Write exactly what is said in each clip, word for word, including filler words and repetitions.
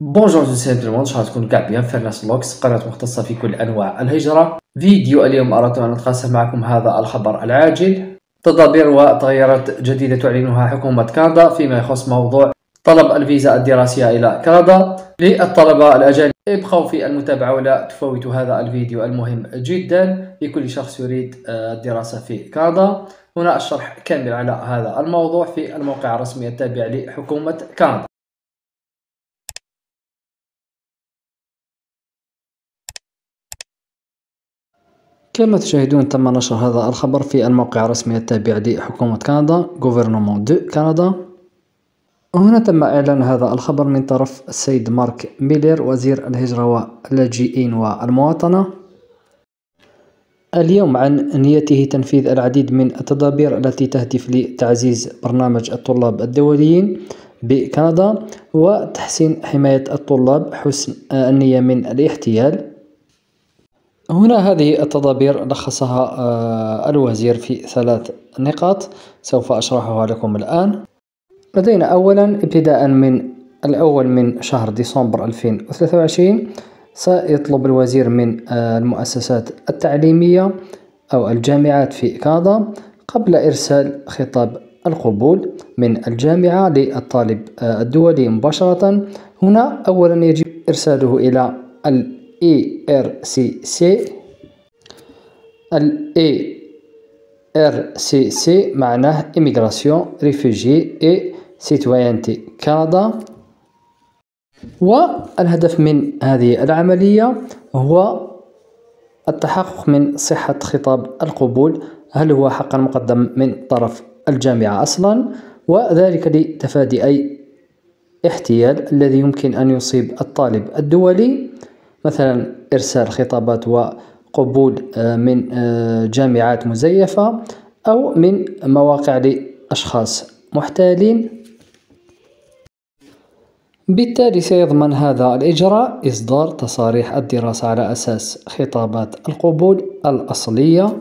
بونجور جون سيد الموند، شحال تكون كاع بيان فاريناس فلوغز، قناة مختصة في كل أنواع الهجرة. فيديو اليوم أردت أن أتقاسم معكم هذا الخبر العاجل: تدابير وتغييرات جديدة تعلنها حكومة كندا فيما يخص موضوع طلب الفيزا الدراسية إلى كندا للطلبة الأجانب. ابقوا في المتابعة ولا تفوتوا هذا الفيديو المهم جدا لكل شخص يريد الدراسة في كندا. هنا الشرح كامل على هذا الموضوع في الموقع الرسمي التابع لحكومة كندا. كما تشاهدون تم نشر هذا الخبر في الموقع الرسمي التابع لحكومة كندا Gouvernement de Canada. هنا تم إعلان هذا الخبر من طرف السيد مارك ميلر، وزير الهجرة واللاجئين والمواطنة، اليوم عن نيته تنفيذ العديد من التدابير التي تهدف لتعزيز برنامج الطلاب الدوليين بكندا وتحسين حماية الطلاب حسن النية من الاحتيال. هنا هذه التدابير لخصها الوزير في ثلاث نقاط سوف أشرحها لكم الآن. لدينا أولا، ابتداء من الأول من شهر ديسمبر ألفين وثلاثة وعشرين سيطلب الوزير من المؤسسات التعليمية أو الجامعات في كندا قبل إرسال خطاب القبول من الجامعة للطالب الدولي مباشرة، هنا أولا يجب إرساله إلى ال A R C C. ال A R C C معناه Immigration, Refugees et Citoyenneté Canada. والهدف من هذه العملية هو التحقق من صحة خطاب القبول، هل هو حقا مقدم من طرف الجامعة أصلا، وذلك لتفادي أي احتيال الذي يمكن أن يصيب الطالب الدولي، مثلا إرسال خطابات وقبول من جامعات مزيفة أو من مواقع لأشخاص محتالين. بالتالي سيضمن هذا الإجراء إصدار تصاريح الدراسة على أساس خطابات القبول الأصلية.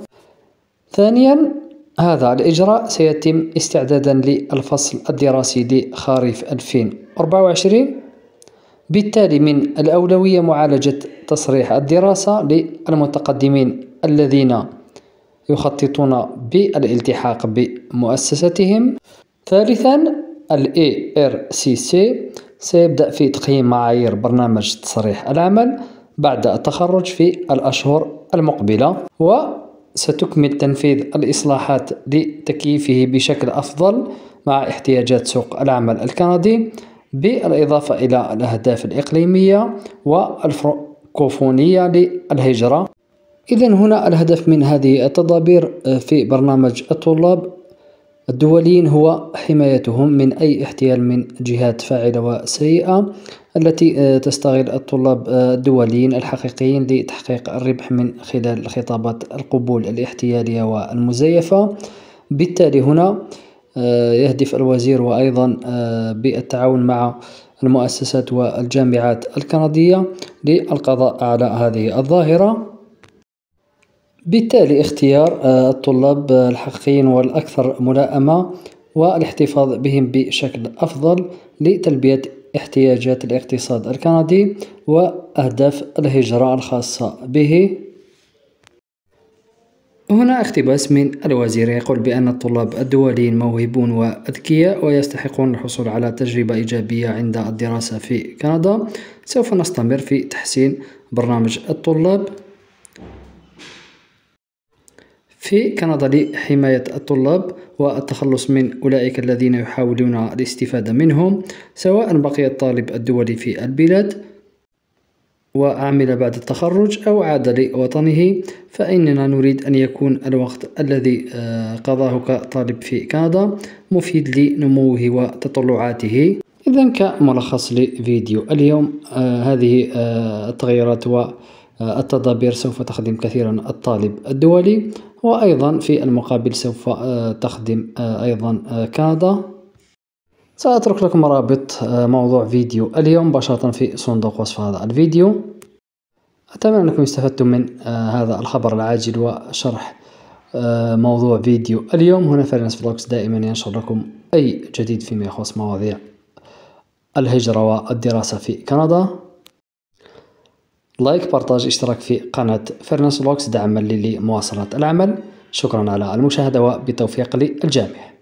ثانيا، هذا الإجراء سيتم استعدادا للفصل الدراسي لخريف ألفين وأربعة وعشرين، بالتالي من الأولوية معالجة تصريح الدراسة للمتقدمين الذين يخططون بالالتحاق بمؤسستهم. ثالثا، ال A R C C سيبدأ في تقييم معايير برنامج تصريح العمل بعد التخرج في الأشهر المقبلة، وستكمل تنفيذ الإصلاحات لتكييفه بشكل أفضل مع احتياجات سوق العمل الكندي، بالإضافة إلى الأهداف الإقليمية والفرنكوفونية للهجرة. إذا هنا الهدف من هذه التدابير في برنامج الطلاب الدوليين هو حمايتهم من أي احتيال من جهات فاعلة وسيئة التي تستغل الطلاب الدوليين الحقيقيين لتحقيق الربح من خلال خطابات القبول الاحتيالية والمزيفة. بالتالي هنا يهدف الوزير وأيضا بالتعاون مع المؤسسات والجامعات الكندية للقضاء على هذه الظاهرة، بالتالي اختيار الطلاب الحقيقيين والأكثر ملائمة والاحتفاظ بهم بشكل أفضل لتلبية احتياجات الاقتصاد الكندي وأهداف الهجرة الخاصة به. هنا اقتباس من الوزير يقول بأن الطلاب الدوليين موهوبون وأذكياء ويستحقون الحصول على تجربة إيجابية عند الدراسة في كندا. سوف نستمر في تحسين برنامج الطلاب في كندا لحماية الطلاب والتخلص من أولئك الذين يحاولون الاستفادة منهم، سواء بقي الطالب الدولي في البلاد وعمل بعد التخرج أو عاد لوطنه، فإننا نريد أن يكون الوقت الذي قضاه كطالب في كندا مفيد لنموه وتطلعاته. إذا كملخص لفيديو اليوم، هذه التغييرات والتدابير سوف تخدم كثيرا الطالب الدولي، وأيضا في المقابل سوف تخدم أيضا كندا. سأترك لكم رابط موضوع فيديو اليوم مباشرة في صندوق وصف هذا الفيديو. أتمنى أنكم استفدتم من هذا الخبر العاجل وشرح موضوع فيديو اليوم. هنا فاريناس فلوكس دائما ينشر لكم أي جديد فيما يخص مواضيع الهجرة والدراسة في كندا. لايك، بارتاج، اشتراك في قناة فريناس فلوكس دعما لي لمواصلة العمل. شكرا على المشاهدة وبالتوفيق للجميع.